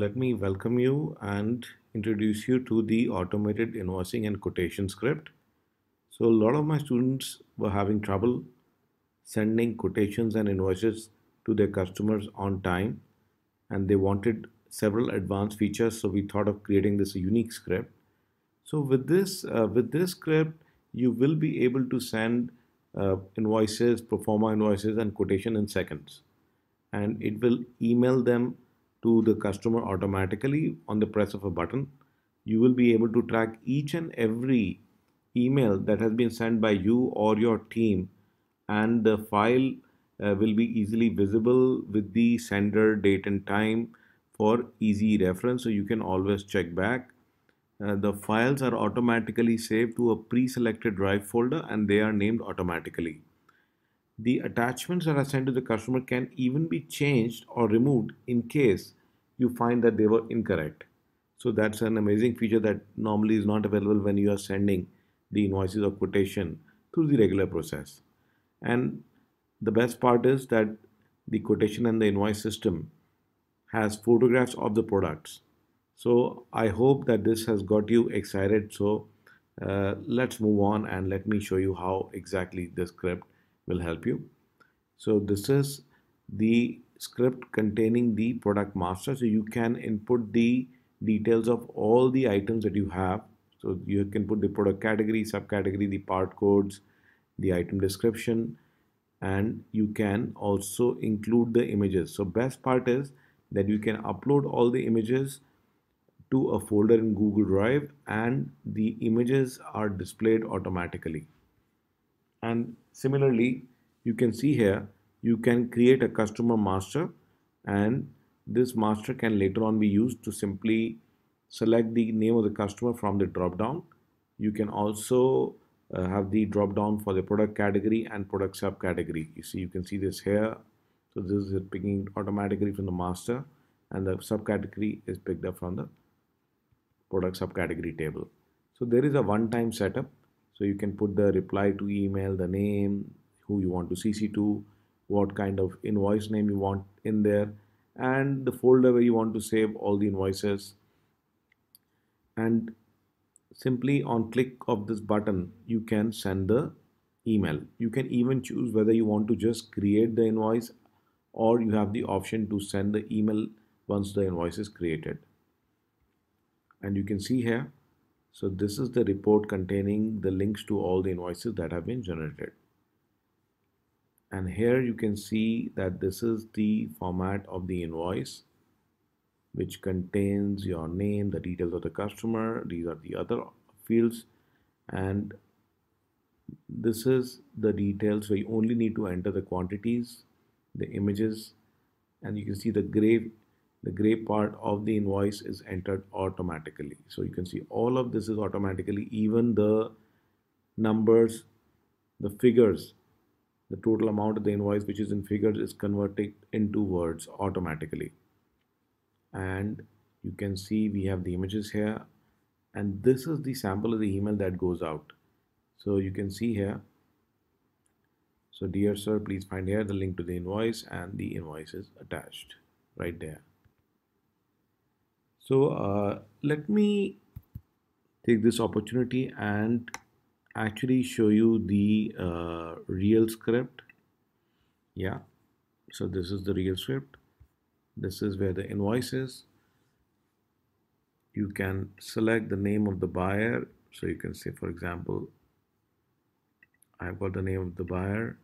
let me welcome you and introduce you to the automated invoicing and quotation script. So a lot of my students were having trouble sending quotations and invoices to their customers on time, and they wanted several advanced features, so we thought of creating this unique script. So with this script you will be able to send invoices, pro forma invoices and quotation in seconds, and it will email them to the customer automatically on the press of a button. You will be able to track each and every email that has been sent by you or your team, and the file will be easily visible with the sender, date and time for easy reference, so you can always check back. The files are automatically saved to a pre-selected Drive folder and they are named automatically. The attachments that are sent to the customer can even be changed or removed in case you find that they were incorrect. So that's an amazing feature that normally is not available when you are sending the invoices or quotation through the regular process. And the best part is that the quotation and the invoice system has photographs of the products. So I hope that this has got you excited. So let's move on and let me show you how exactly this script will help you. So this is the script containing the product master, so you can input the details of all the items that you have. So you can put the product category, subcategory, the part codes, the item description, and you can also include the images. So best part is that you can upload all the images to a folder in Google Drive and the images are displayed automatically. And similarly, you can see here, you can create a customer master, and this master can later on be used to simply select the name of the customer from the drop down. You can also have the drop down for the product category and product subcategory. You can see this here. So this is picking automatically from the master, and the subcategory is picked up from the product subcategory table. So there is a one-time setup. So you can put the reply to email, the name, who you want to CC to, what kind of invoice name you want in there, and the folder where you want to save all the invoices. And simply on click of this button, you can send the email. You can even choose whether you want to just create the invoice, or you have the option to send the email once the invoice is created. And you can see here, so this is the report containing the links to all the invoices that have been generated. And here you can see that this is the format of the invoice, which contains your name, the details of the customer, these are the other fields, and this is the details. So you only need to enter the quantities, the images, and you can see the gray part of the invoice is entered automatically. So you can see all of this is automatically, even the numbers, the figures, the total amount of the invoice which is in figures is converted into words automatically. And you can see we have the images here, and this is the sample of the email that goes out. So you can see here, so dear sir, please find here the link to the invoice, and the invoice is attached right there. So let me take this opportunity and actually show you the real script. Yeah, so this is the real script. This is where the invoice is. You can select the name of the buyer. So you can say, for example, I've got the name of the buyer.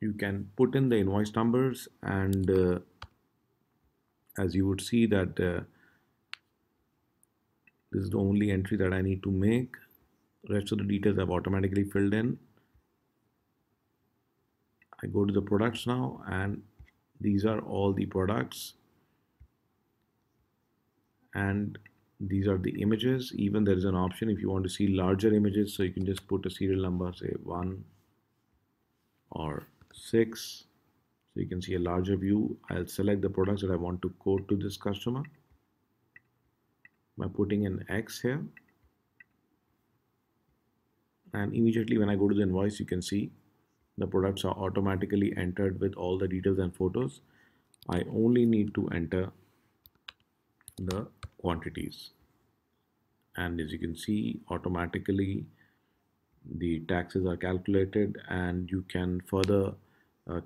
You can put in the invoice numbers, and as you would see that this is the only entry that I need to make. Rest of the details I've automatically filled in. I go to the products now, and these are all the products, and these are the images. Even there is an option if you want to see larger images, so you can just put a serial number, say 1 or 6, so you can see a larger view. I'll select the products that I want to quote to this customer by putting an X here, and immediately when I go to the invoice, you can see the products are automatically entered with all the details and photos. I only need to enter the quantities, and as you can see, automatically the taxes are calculated, and you can further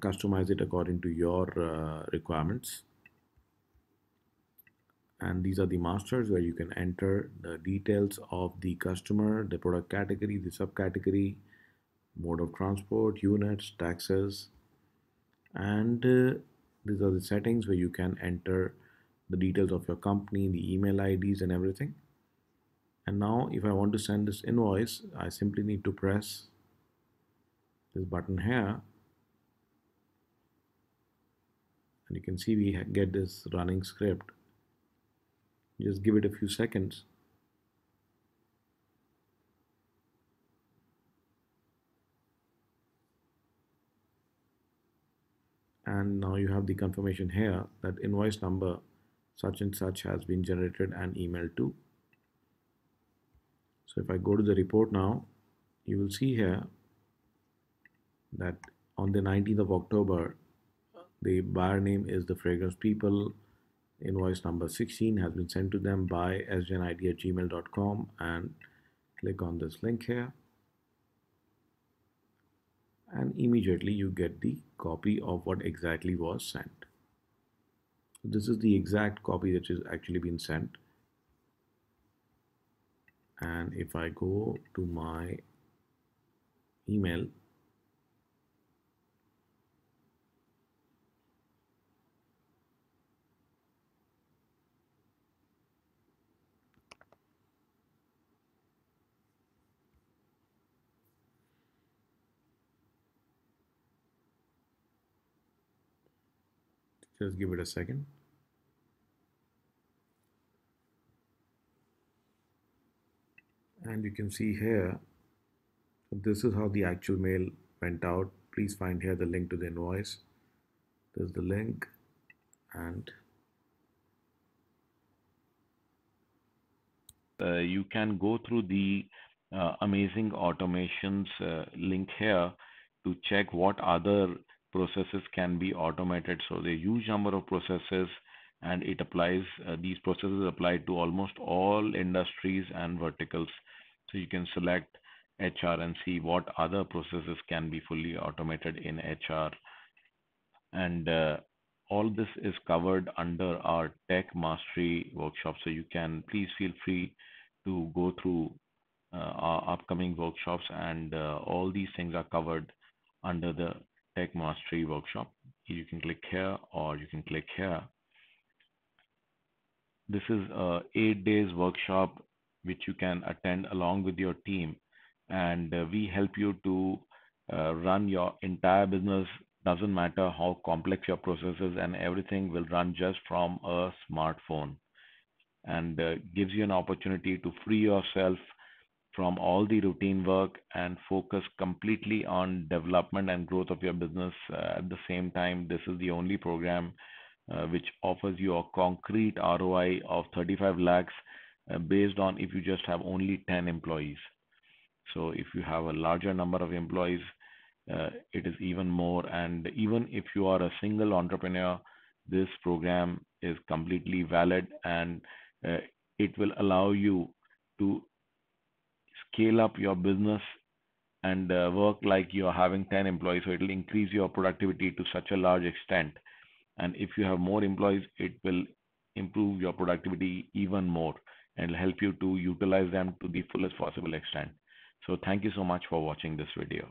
customize it according to your requirements. And these are the masters where you can enter the details of the customer, the product category, the subcategory, mode of transport, units, taxes, and these are the settings where you can enter the details of your company, the email IDs and everything. And now if I want to send this invoice, I simply need to press this button here, and you can see we get this running script. Just give it a few seconds. And now you have the confirmation here that invoice number such and such has been generated and emailed to. So if I go to the report now, you will see here that on the 19th of October, the buyer name is The Fragrance People. Invoice number 16 has been sent to them by sjnid@gmail.com, and click on this link here, and immediately you get the copy of what exactly was sent. This is the exact copy that is actually been sent. And if I go to my email, just give it a second. And you can see here, this is how the actual mail went out. Please find here the link to the invoice. There's the link, and you can go through the amazing automations link here to check what other processes can be automated. So there are a huge number of processes, and it applies, these processes apply to almost all industries and verticals. So you can select HR and see what other processes can be fully automated in HR. And all this is covered under our Tech Mastery Workshop. So you can, please feel free to go through our upcoming workshops, and all these things are covered under the Tech Mastery Workshop. You can click here, or you can click here. This is a 8-day workshop which you can attend along with your team, and we help you to run your entire business. Doesn't matter how complex your processes, and everything will run just from a smartphone, and gives you an opportunity to free yourself from all the routine work and focus completely on development and growth of your business. At the same time, this is the only program which offers you a concrete ROI of 35 lakhs based on if you just have only 10 employees. So if you have a larger number of employees, it is even more. And even if you are a single entrepreneur, this program is completely valid, and it will allow you to scale up your business and work like you're having 10 employees. So it will increase your productivity to such a large extent. And if you have more employees, it will improve your productivity even more and help you to utilize them to the fullest possible extent. So thank you so much for watching this video.